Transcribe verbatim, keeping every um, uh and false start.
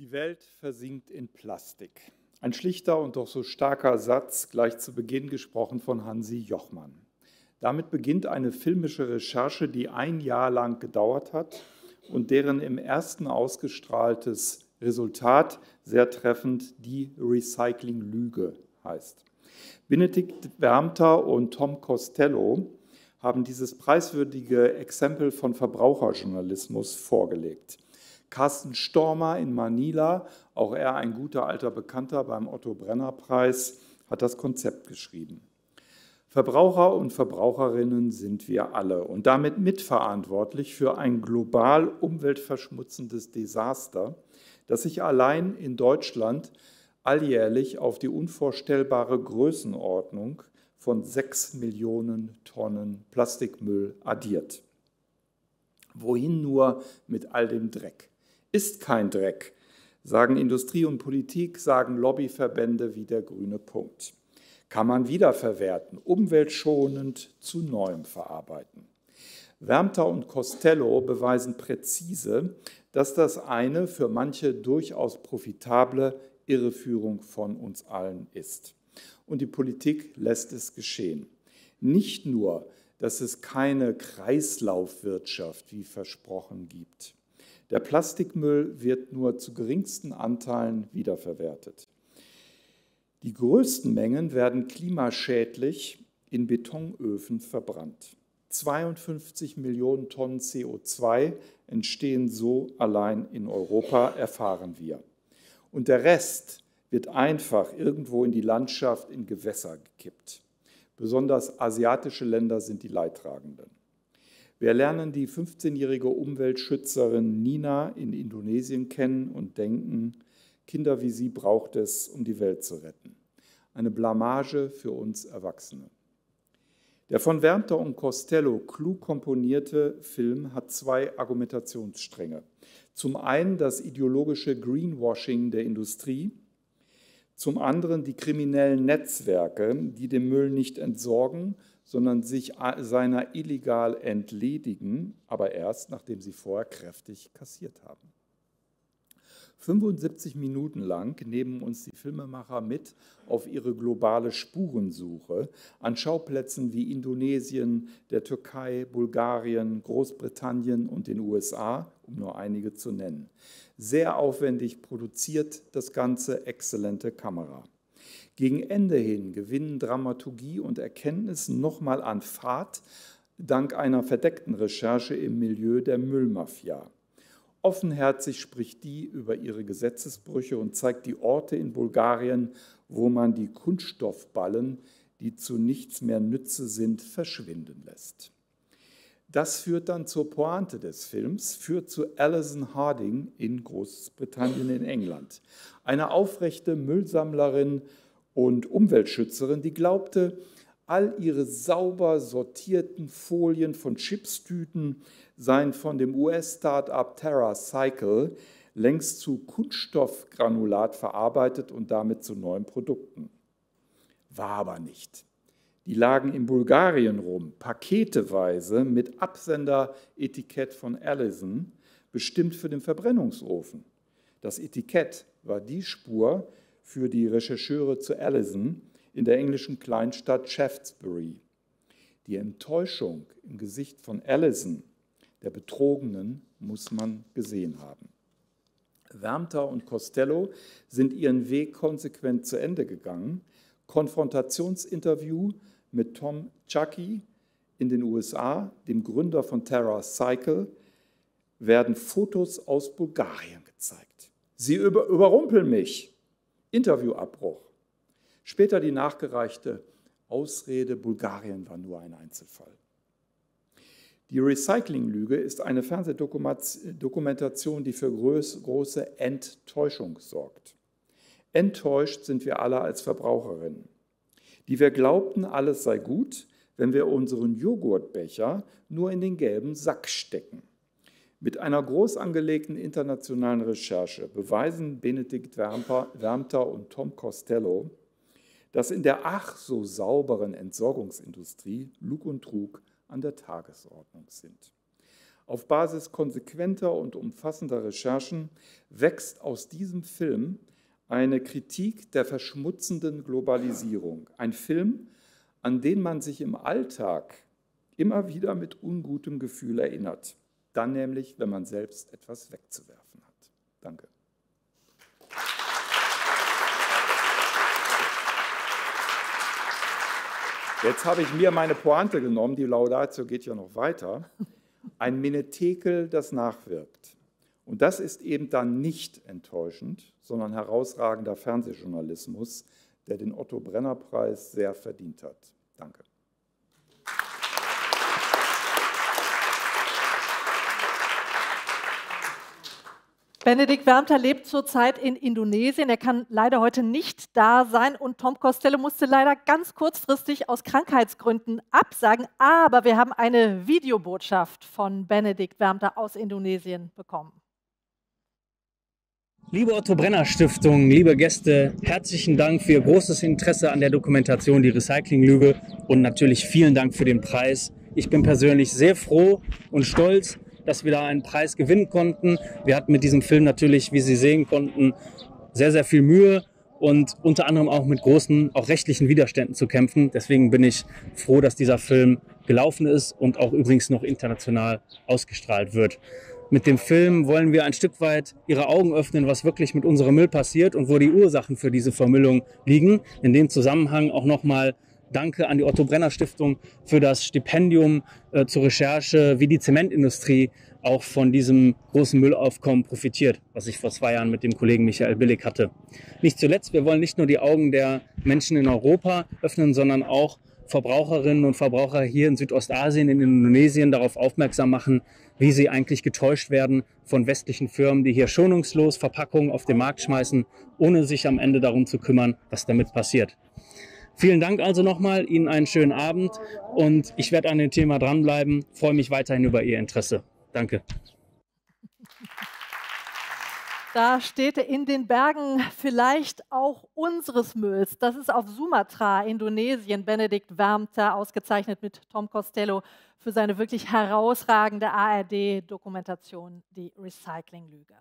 Die Welt versinkt in Plastik. Ein schlichter und doch so starker Satz, gleich zu Beginn gesprochen von Hansi Jochmann. Damit beginnt eine filmische Recherche, die ein Jahr lang gedauert hat und deren im ersten ausgestrahltes Resultat sehr treffend die Recyclinglüge heißt. Benedict Wermter und Tom Costello haben dieses preiswürdige Exempel von Verbraucherjournalismus vorgelegt. Carsten Stormer in Manila, auch er ein guter alter Bekannter beim Otto-Brenner-Preis, hat das Konzept geschrieben. Verbraucher und Verbraucherinnen sind wir alle und damit mitverantwortlich für ein global umweltverschmutzendes Desaster, das sich allein in Deutschland alljährlich auf die unvorstellbare Größenordnung von sechs Millionen Tonnen Plastikmüll addiert. Wohin nur mit all dem Dreck? Ist kein Dreck, sagen Industrie und Politik, sagen Lobbyverbände wie der Grüne Punkt. Kann man wiederverwerten, umweltschonend zu Neuem verarbeiten. Wermter und Costello beweisen präzise, dass das eine für manche durchaus profitable Irreführung von uns allen ist. Und die Politik lässt es geschehen. Nicht nur, dass es keine Kreislaufwirtschaft, wie versprochen, gibt. Der Plastikmüll wird nur zu geringsten Anteilen wiederverwertet. Die größten Mengen werden klimaschädlich in Betonöfen verbrannt. zweiundfünfzig Millionen Tonnen C O zwei entstehen so allein in Europa, erfahren wir. Und der Rest wird einfach irgendwo in die Landschaft, in Gewässer gekippt. Besonders asiatische Länder sind die Leidtragenden. Wir lernen die fünfzehnjährige Umweltschützerin Nina in Indonesien kennen und denken, Kinder wie sie braucht es, um die Welt zu retten. Eine Blamage für uns Erwachsene. Der von Wermter und Costello klug komponierte Film hat zwei Argumentationsstränge. Zum einen das ideologische Greenwashing der Industrie, zum anderen die kriminellen Netzwerke, die den Müll nicht entsorgen, sondern sich seiner illegal entledigen, aber erst, nachdem sie vorher kräftig kassiert haben. fünfundsiebzig Minuten lang nehmen uns die Filmemacher mit auf ihre globale Spurensuche an Schauplätzen wie Indonesien, der Türkei, Bulgarien, Großbritannien und den U S A, um nur einige zu nennen. Sehr aufwendig produziert, das Ganze exzellente Kamera. Gegen Ende hin gewinnen Dramaturgie und Erkenntnis nochmal an Fahrt, dank einer verdeckten Recherche im Milieu der Müllmafia. Offenherzig spricht die über ihre Gesetzesbrüche und zeigt die Orte in Bulgarien, wo man die Kunststoffballen, die zu nichts mehr Nütze sind, verschwinden lässt. Das führt dann zur Pointe des Films, führt zu Alison Harding in Großbritannien in England. Eine aufrechte Müllsammlerin und Umweltschützerin, die glaubte, all ihre sauber sortierten Folien von Chipstüten seien von dem U S-Start-up TerraCycle längst zu Kunststoffgranulat verarbeitet und damit zu neuen Produkten. War aber nicht. Die lagen in Bulgarien rum, paketeweise mit Absenderetikett von Alison, bestimmt für den Verbrennungsofen. Das Etikett war die Spur für die Rechercheure zu Alison in der englischen Kleinstadt Shaftesbury. Die Enttäuschung im Gesicht von Alison, der Betrogenen, muss man gesehen haben. Wermter und Costello sind ihren Weg konsequent zu Ende gegangen. Konfrontationsinterview mit Tom Szaky in den U S A, dem Gründer von TerraCycle, werden Fotos aus Bulgarien gezeigt. Sie über überrumpeln mich. Interviewabbruch. Später die nachgereichte Ausrede, Bulgarien war nur ein Einzelfall. Die Recyclinglüge ist eine Fernsehdokumentation, die für große Enttäuschung sorgt. Enttäuscht sind wir alle als Verbraucherinnen, die wir glaubten, alles sei gut, wenn wir unseren Joghurtbecher nur in den gelben Sack stecken. Mit einer groß angelegten internationalen Recherche beweisen Benedict Wermter und Tom Costello, dass in der ach so sauberen Entsorgungsindustrie Lug und Trug an der Tagesordnung sind. Auf Basis konsequenter und umfassender Recherchen wächst aus diesem Film eine Kritik der verschmutzenden Globalisierung. Ein Film, an den man sich im Alltag immer wieder mit ungutem Gefühl erinnert. Dann nämlich, wenn man selbst etwas wegzuwerfen hat. Danke. Jetzt habe ich mir meine Pointe genommen, die Laudatio geht ja noch weiter. Ein Menetekel, das nachwirkt. Und das ist eben dann nicht enttäuschend, sondern herausragender Fernsehjournalismus, der den Otto-Brenner-Preis sehr verdient hat. Danke. Benedict Wermter lebt zurzeit in Indonesien. Er kann leider heute nicht da sein und Tom Costello musste leider ganz kurzfristig aus Krankheitsgründen absagen. Aber wir haben eine Videobotschaft von Benedict Wermter aus Indonesien bekommen. Liebe Otto Brenner Stiftung, liebe Gäste, herzlichen Dank für Ihr großes Interesse an der Dokumentation Die Recyclinglüge und natürlich vielen Dank für den Preis. Ich bin persönlich sehr froh und stolz, dass wir da einen Preis gewinnen konnten. Wir hatten mit diesem Film natürlich, wie Sie sehen konnten, sehr, sehr viel Mühe und unter anderem auch mit großen, auch rechtlichen Widerständen zu kämpfen. Deswegen bin ich froh, dass dieser Film gelaufen ist und auch übrigens noch international ausgestrahlt wird. Mit dem Film wollen wir ein Stück weit Ihre Augen öffnen, was wirklich mit unserem Müll passiert und wo die Ursachen für diese Vermüllung liegen. In dem Zusammenhang auch nochmal Danke an die Otto-Brenner-Stiftung für das Stipendium äh, zur Recherche, wie die Zementindustrie auch von diesem großen Müllaufkommen profitiert, was ich vor zwei Jahren mit dem Kollegen Michael Billig hatte. Nicht zuletzt, wir wollen nicht nur die Augen der Menschen in Europa öffnen, sondern auch Verbraucherinnen und Verbraucher hier in Südostasien, in Indonesien darauf aufmerksam machen, wie sie eigentlich getäuscht werden von westlichen Firmen, die hier schonungslos Verpackungen auf den Markt schmeißen, ohne sich am Ende darum zu kümmern, was damit passiert. Vielen Dank also nochmal, Ihnen einen schönen Abend und ich werde an dem Thema dranbleiben. Freue mich weiterhin über Ihr Interesse. Danke. Da steht in den Bergen vielleicht auch unseres Mülls. Das ist auf Sumatra, Indonesien, Benedict Wermter, ausgezeichnet mit Tom Costello für seine wirklich herausragende A R D-Dokumentation, die Recyclinglüge.